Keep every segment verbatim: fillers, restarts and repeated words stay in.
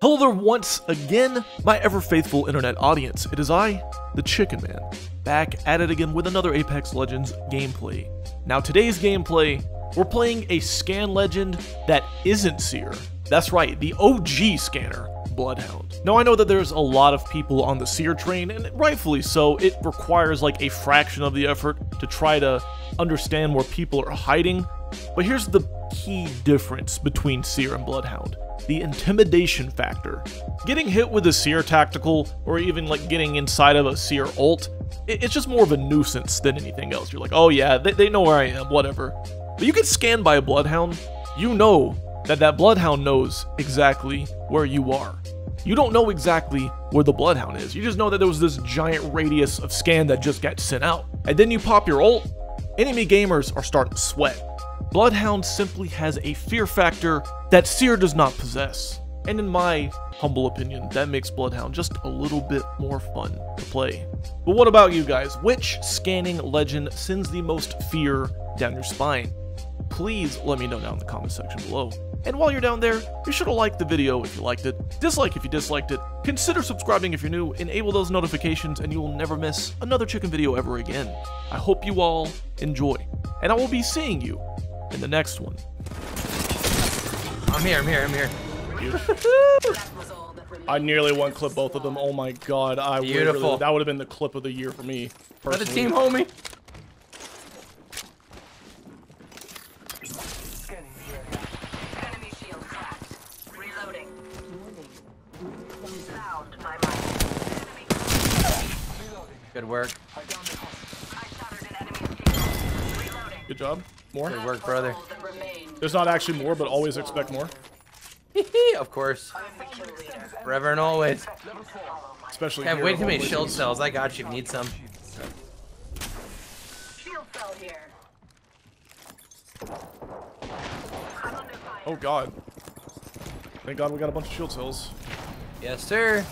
Hello there once again, my ever-faithful internet audience. It is I, the Chicken Man, back at it again with another Apex Legends gameplay. Now today's gameplay, we're playing a Scan Legend that isn't Seer. That's right, the O G scanner, Bloodhound. Now I know that there's a lot of people on the Seer train, and rightfully so. It requires like a fraction of the effort to try to understand where people are hiding. But here's the key difference between Seer and Bloodhound. The intimidation factor. Getting hit with a Seer tactical, or even like getting inside of a Seer ult, it's just more of a nuisance than anything else. You're like, oh yeah, they, they know where I am, whatever. But you get scanned by a Bloodhound, you know that that Bloodhound knows exactly where you are. You don't know exactly where the Bloodhound is, you just know that there was this giant radius of scan that just got sent out. And then you pop your ult, enemy gamers are starting to sweat. Bloodhound simply has a fear factor that Seer does not possess, and in my humble opinion, that makes Bloodhound just a little bit more fun to play. But what about you guys? Which scanning legend sends the most fear down your spine? Please let me know down in the comment section below. And while you're down there, be sure to like the video if you liked it, dislike if you disliked it, consider subscribing if you're new, enable those notifications, and you will never miss another chicken video ever again. I hope you all enjoy, and I will be seeing you in the next one. I'm here, I'm here, I'm here. I nearly one clip both of them. Oh my god, I Beautiful. Really, that would have been the clip of the year for me. Another team, homie. Enemy shield cracked. Reloading. Sound my mind. Good work. I shattered an enemy shield. Reloading. Good job. More? Good work, brother. There's not actually more, but always expect more. Of course. Forever and always. Especially yeah, wait too many shield cells. I got you if you need some. Shield cell here. Oh god. Thank god we got a bunch of shield cells. Yes, sir.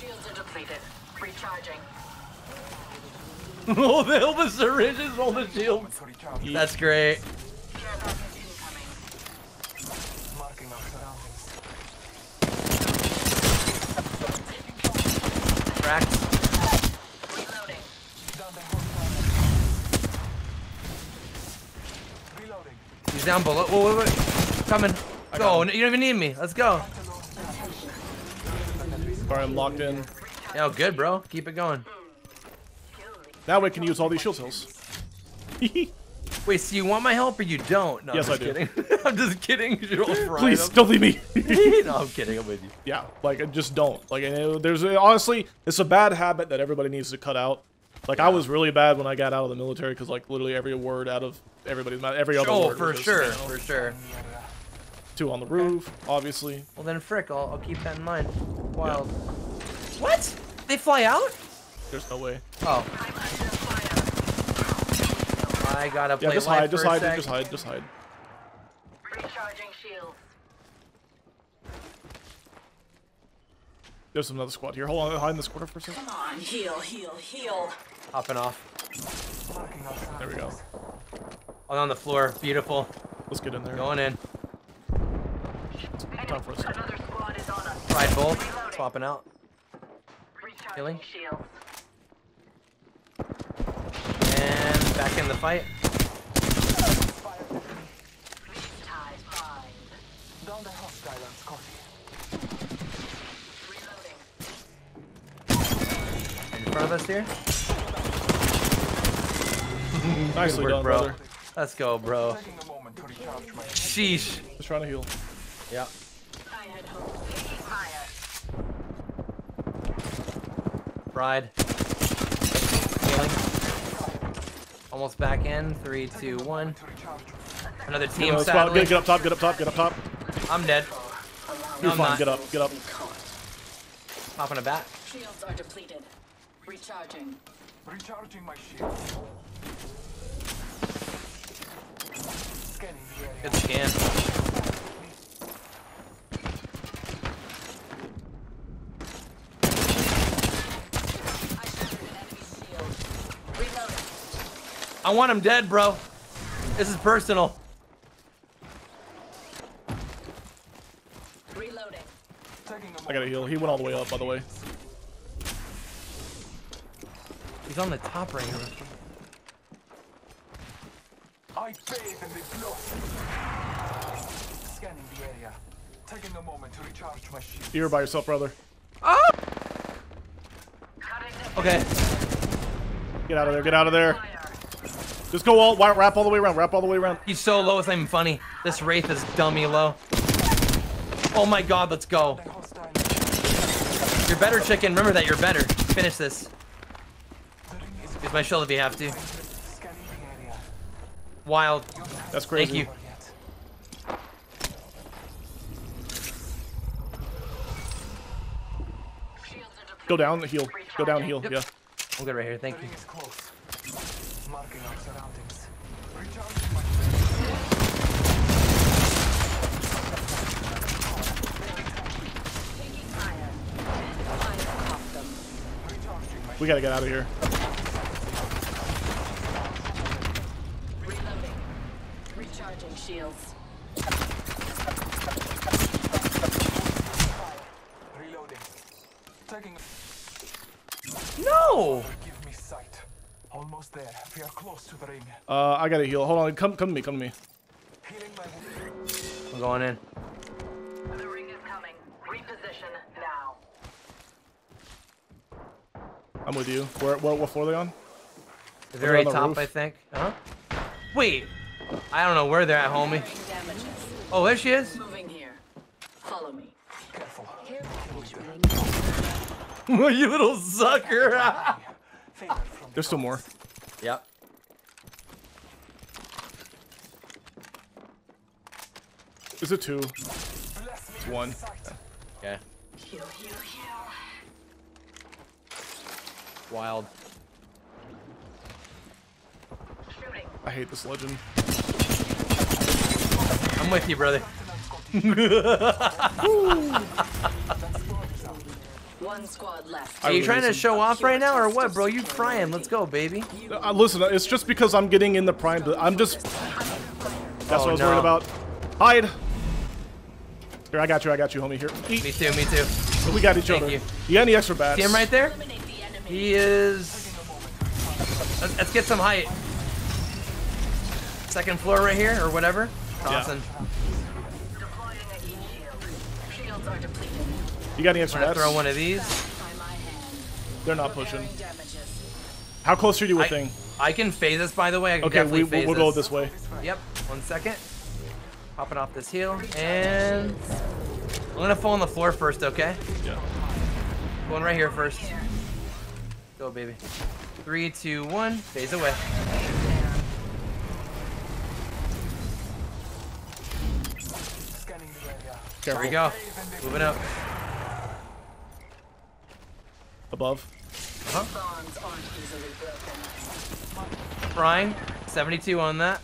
Shields are depleted. Recharging. Oh, the hell, the syringes on the shield. That's great. Cracked. Reloading. He's down below. Oh, wait, wait. Coming. Go. You don't even need me. Let's go. Alright, I'm locked in. Yo, good, bro. Keep it going. That way I can use all these shield cells. Wait, so you want my help or you don't? No, yes, I'm just I do. Kidding. I'm just kidding. Please, don't leave me. No, I'm kidding. I'm with you. Yeah, like, just don't. Like, there's honestly, it's a bad habit that everybody needs to cut out. Like, yeah. I was really bad when I got out of the military because, like, literally every word out of everybody's mouth, every other oh, word. Oh, for sure, you know, for sure. Two on the roof, okay. Obviously. Well, then, frick, I'll, I'll keep that in mind. Wild. Yeah. What? They fly out? There's no way. Oh. I gotta play yeah, just hide, just hide, just hide, just hide. Recharging shields. There's another squad here. Hold on, hide in this corner for a second. Come on, heal, heal, heal. Hopping off. There we go. All on the floor. Beautiful. Let's get in there. Going in. Time for us. Another squad is on us. Pride bolt. Popping out. Recharging healing. Shields. And back in the fight. In front of us here. Nicely work, done, bro. Brother. Let's go, bro. Sheesh. Just trying to heal. Yeah. Ride. Healing. Almost back in. Three, two, one. Another team no, sadly. Get, get up top, get up top, get up top. I'm dead. You're no, fine. Get up, get up. Popping a bat. Shields are depleted. Recharging. Recharging my shield. Good scan. I want him dead, bro. This is personal. Reloading. I gotta heal. He went all the way up, by the way. He's on the top right here. I bathe in the glow. Scanning the area. Taking a moment to recharge my shield. You're by yourself, brother. Oh! Okay. Get out of there. Get out of there. Just go all wrap all the way around. Wrap all the way around. He's so low. It's not even funny. This Wraith is dummy low. Oh my God. Let's go. You're better, chicken. Remember that. You're better. Finish this. Use my shield if you have to. Wild. That's crazy. Thank you. Go down. Heal. Go down. Heal. Yep. Yeah. We'll get right here. Thank you. We gotta get out of here. Recharging shields. Reloading. Taking. No! Give me sight. Almost there. We are close to the ring. Uh, I gotta heal. Hold on. Come, come to me. Come to me. I'm going in. The ring is coming. Reposition now. I'm with you. Where? What, what floor are they on? The very top, I think. Huh? Wait. I don't know where they're at, homie. Oh, there she is. Moving here. Follow me. Careful. You little sucker. There's still more. Yep. Is it two? It's one. Okay. Heal, heal, heal. Wild. I hate this legend. I'm with you, brother. One squad left. Are you trying to show off right now or what, bro? You crying. Let's go, baby. Uh, listen, it's just because I'm getting in the prime. I'm just... That's what I was worried about. Hide. Here, I got you. I got you, homie. Here. Eat. Me too, me too. But we got each Thank other. You. you got any extra bats? See him right there? He is... Let's get some height. Second floor right here, or whatever. Awesome. Yeah. You got any extra bats? Throw one of these. They're not pushing. How close are you with thing? I can phase this, by the way. I can okay, we, phase we'll this. go this way. Yep. One second. Popping off this heel, and I'm gonna fall on the floor first, okay? Yeah. Going right here first. Go, baby. Three, two, one. Phase away. Careful. There we go. Moving up. Above. Uh huh. Frying. seventy-two on that.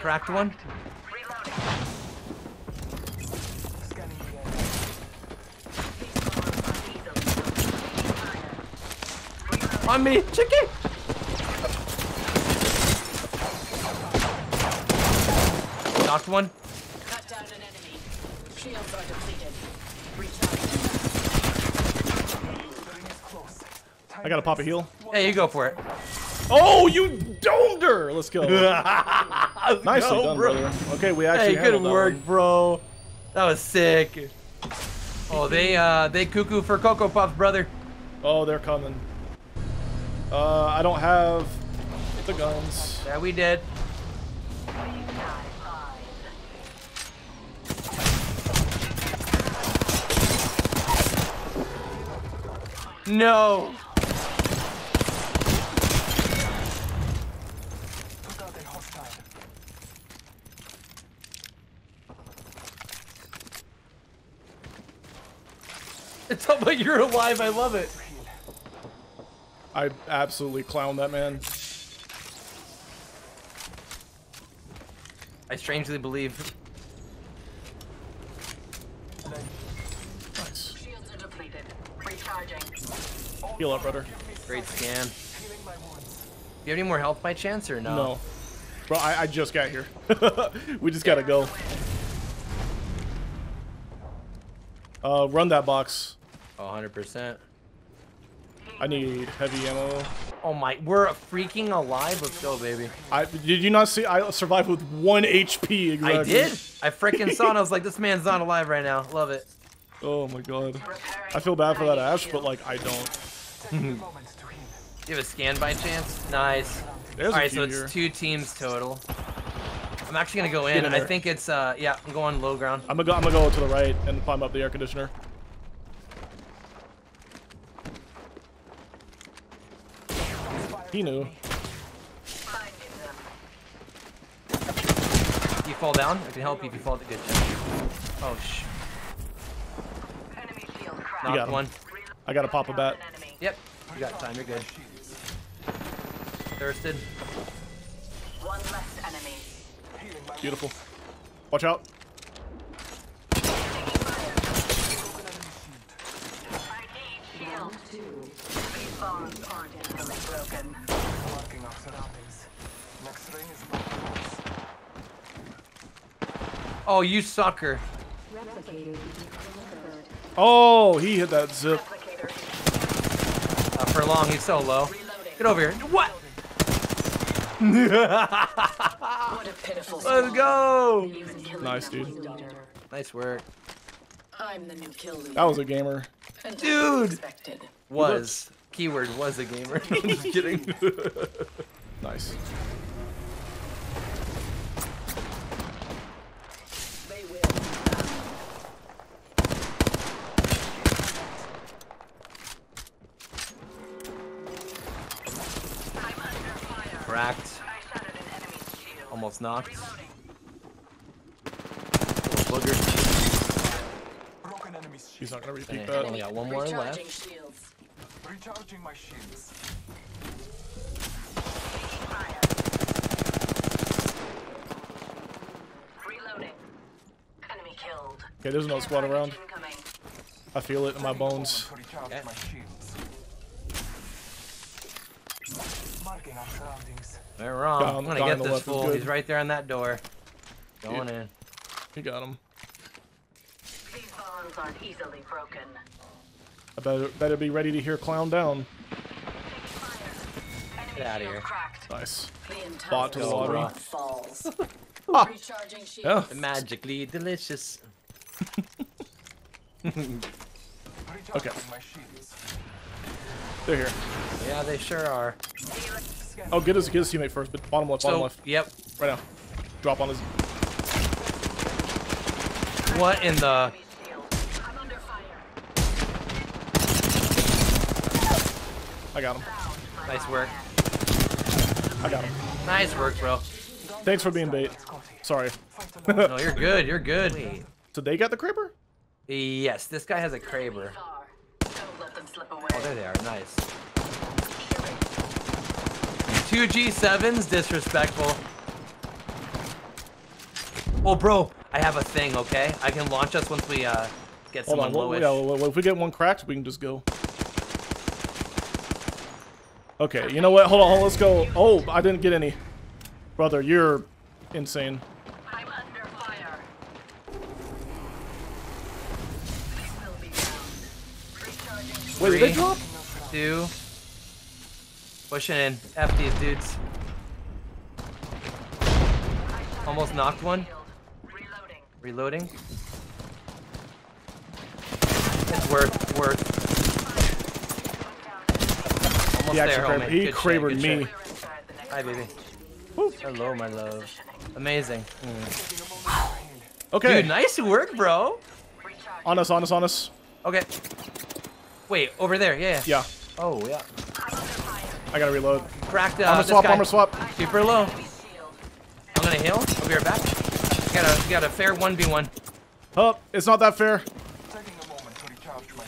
Cracked one. On me, chicken! Knocked one. Cut down an enemy. Shields are depleted. Recharge. I gotta pop a heal. Hey, you go for it. Oh, you domed her! Let's go. Nicely no, done, bro. Brother. Okay, we actually Hey, good work, that bro. That was sick. Oh, they uh, they cuckoo for Cocoa Puffs, brother. Oh, they're coming. Uh, I don't have the guns. Yeah, we did. No. It's how about you're alive. I love it. I absolutely clowned that man. I strangely believe. Nice. Shields are depleted. Recharging. Heal up, brother. Great scan. you have any more health by chance or no? No. Bro, I, I just got here. We just gotta go. Uh, run that box. one hundred percent. I need heavy ammo. Oh my, we're freaking alive. Let's go, baby. I, did you not see? I survived with one H P. Exactly. I did. I freaking saw it. I was like, this man's not alive right now. Love it. Oh my god. I feel bad for that Ash, but like, I don't. Do you have a scan by chance? Nice. There's all right, so it's two teams total. I'm actually gonna go in. in I think it's uh, yeah. I'm going low ground. I'm gonna go. I'm gonna go to the right and climb up the air conditioner. He knew. You fall down? I can help you if you fall. Good. Oh sh. You got one. I gotta pop a bat. Yep. You got time. You're good. Thirsted. One less enemy. Beautiful. Watch out. Oh, you sucker. Oh, he hit that zip. Uh, for long, he's so low. Get over here. What? What a pitiful Let's go! Nice, dude. Nice work. I'm the new kill leader. That was a gamer. Dude! Was. Keyword was a gamer. I'm just kidding. Nice. They will. I'm under fire. Cracked. Almost knocked. Booger. He's not gonna repeat that. Only got one more left. Recharging my shields. Reloading. Enemy killed. Okay, there's no squad around. I feel it in my bones. Yeah. They're wrong. God, I'm, I'm gonna get this fool. He's right there on that door. Going yeah. in. You got him. These bonds aren't easily broken. I better, better be ready to hear clown down. Get out of here. Nice. Bot to the water. Ah. Yeah. Magically delicious. Okay. They're here. Yeah, they sure are. Oh, get his, get his teammate first, but bottom left, bottom so, left. Yep. Right now. Drop on his... What in the... I got him. Nice work. I got him. Nice work, bro. Thanks for being bait. Sorry. No, you're good. You're good. Wait. So they got the Kraber? Yes, this guy has a Kraber. Oh, there they are. Nice. Two G sevens? Disrespectful. Well, bro, I have a thing, okay? I can launch us once we uh, get someone lowish. Hold on. Yeah, if we get one cracked, we can just go. Okay, you know what? Hold on, hold on, let's go. Oh, I didn't get any. Brother, you're insane. I'm under fire. Wait, did they drop? Two. Pushing in. F these dudes. Almost knocked one. Reloading. It's worth, worth. He actually Krabered me. Hi, baby. Woo. Hello, my love. Amazing. Mm. Okay. Dude, nice work, bro. On us, on us, on us. Okay. Wait, over there. Yeah. Yeah. Oh, yeah. I gotta reload. Cracked up. Armor swap, armor swap. Super low. I'm gonna heal. I'll be right back. Got a, got a fair one v one. Oh, it's not that fair. Taking a moment to recharge my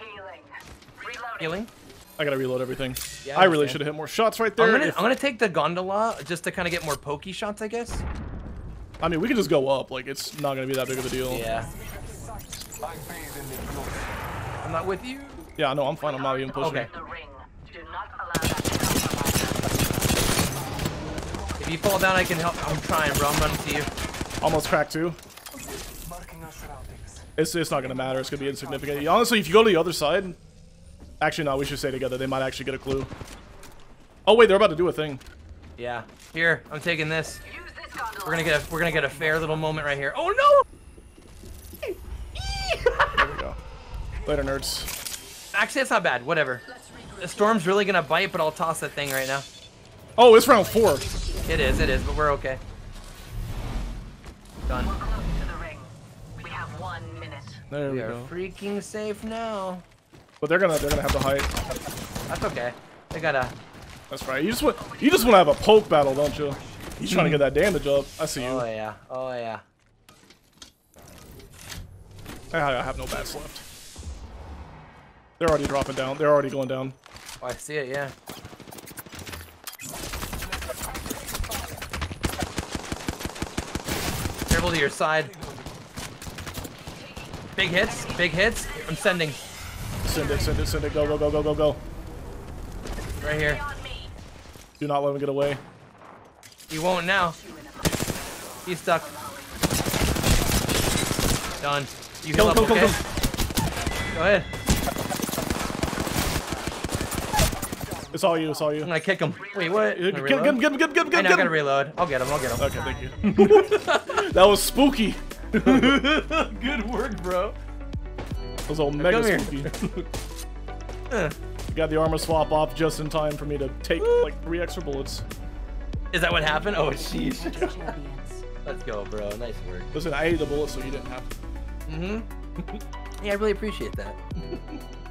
healing. Reloading. Healing. I gotta reload everything. Yeah, I, I really should have hit more shots right there. I'm gonna, if... I'm gonna take the gondola just to kind of get more pokey shots, I guess. I mean, we can just go up. Like, it's not gonna be that big of a deal. Yeah. I'm not with you. Yeah, no, I'm fine. I'm not even pushing. Okay. Do not allow that to If you fall down, I can help. I'm trying, bro. I'm running to you. Almost cracked two. It's, it's not going to matter. It's going to be insignificant. Honestly, if you go to the other side... Actually, no. We should stay together. They might actually get a clue. Oh, wait. They're about to do a thing. Yeah. Here. I'm taking this. We're going to get a, we're going to get a fair little moment right here. Oh, no! There we go. Later, nerds. Actually, that's not bad. Whatever. The storm's really going to bite, but I'll toss that thing right now. Oh, it's round four. It is. It is. But we're okay. Done. There we, we are go. Freaking safe now. But they're gonna they're gonna have to hide. That's okay. They gotta. That's right. You just want you just want to have a poke battle, don't you? You trying to get that damage up? I see you. Oh yeah. Oh yeah. I have no bats left. They're already dropping down. They're already going down. Oh, I see it. Yeah. Careful to your side. Big hits, big hits. I'm sending. Send it, send it, send it. Go, go, go, go, go, go. Right here. Do not let him get away. He won't now. He's stuck. Done. You kill him, okay? Go ahead. It's all you, it's all you. I'm gonna kick him. Wait, what? Get him, get him, get him, get him, get him. I gotta reload. I'll get him, I'll get him. Okay, thank you. That was spooky. Good work, bro. That was all mega spooky. uh. Got the armor swap off just in time for me to take like three extra bullets. Is that what happened? Oh, sheesh. Let's go, bro. Nice work. Listen, I ate the bullets so you didn't have to. Mm-hmm. Yeah, I really appreciate that.